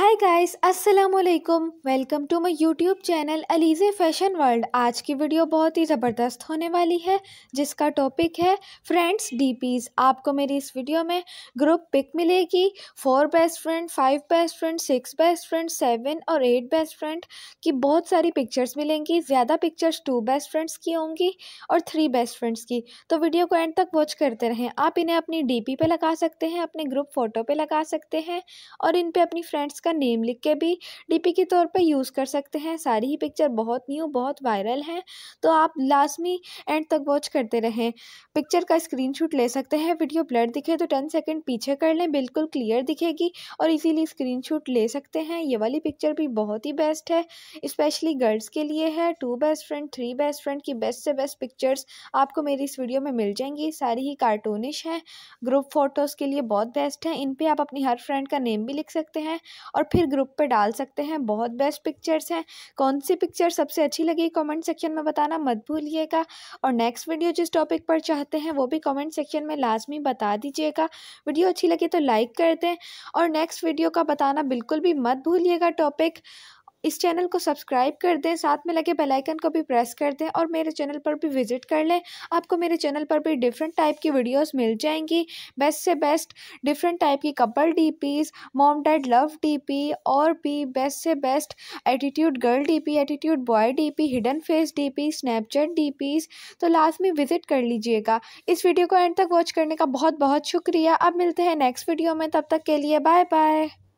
हाय guys अस्सलाम वालेकुम, welcome to my YouTube channel Alizeh fashion world. आज की वीडियो बहुत ही ज़बरदस्त होने वाली है जिसका टॉपिक है फ्रेंड्स डीपीज़। आपको मेरी इस वीडियो में ग्रुप पिक मिलेगी, 4 best friend, 5 best friend, 6 best friend, 7 और 8 बेस्ट फ्रेंड की बहुत सारी पिक्चर्स मिलेंगी। ज़्यादा पिक्चर्स 2 बेस्ट फ्रेंड्स की होंगी और 3 बेस्ट फ्रेंड्स की। तो वीडियो को एंड तक वॉच करते रहें। आप इन्हें अपनी डीपी पे लगा सकते हैं, अपने ग्रुप फ़ोटो पर लगा सकते हैं और इन पर अपनी फ्रेंड्स का नेम लिख के भी डीपी के तौर पे यूज़ कर सकते हैं। सारी ही पिक्चर बहुत न्यू, बहुत वायरल हैं, तो आप लाजमी एंड तक वॉच करते रहें। पिक्चर का स्क्रीनशॉट ले सकते हैं। वीडियो ब्लर दिखे तो 10 सेकंड पीछे कर लें, बिल्कुल क्लियर दिखेगी और इजीली स्क्रीनशॉट ले सकते हैं। ये वाली पिक्चर भी बहुत ही बेस्ट है, स्पेशली गर्ल्स के लिए है। 2 बेस्ट फ्रेंड, 3 बेस्ट फ्रेंड की बेस्ट से बेस्ट पिक्चर्स आपको मेरी इस वीडियो में मिल जाएंगी। सारी ही कार्टूनिश हैं, ग्रुप फोटोज़ के लिए बहुत बेस्ट हैं। इन पर आप अपनी हर फ्रेंड का नेम भी लिख सकते हैं और फिर ग्रुप पे डाल सकते हैं। बहुत बेस्ट पिक्चर्स हैं। कौन सी पिक्चर सबसे अच्छी लगी कमेंट सेक्शन में बताना मत भूलिएगा और नेक्स्ट वीडियो जिस टॉपिक पर चाहते हैं वो भी कमेंट सेक्शन में लाजमी बता दीजिएगा। वीडियो अच्छी लगी तो लाइक कर दें और नेक्स्ट वीडियो का बताना बिल्कुल भी मत भूलिएगा टॉपिक। इस चैनल को सब्सक्राइब कर दें, साथ में लगे बेल आइकन को भी प्रेस कर दें और मेरे चैनल पर भी विजिट कर लें। आपको मेरे चैनल पर भी डिफरेंट टाइप की वीडियोस मिल जाएंगी, बेस्ट से बेस्ट डिफरेंट टाइप की couple DPs, mom dad love DP और भी बेस्ट से best attitude girl DP, attitude boy DP, hidden face DP, Snapchat DPs. तो लास्ट में विजिट कर लीजिएगा। इस वीडियो को एंड तक वॉच करने का बहुत बहुत शुक्रिया। अब मिलते हैं नेक्स्ट वीडियो में, तब तक के लिए बाय बाय।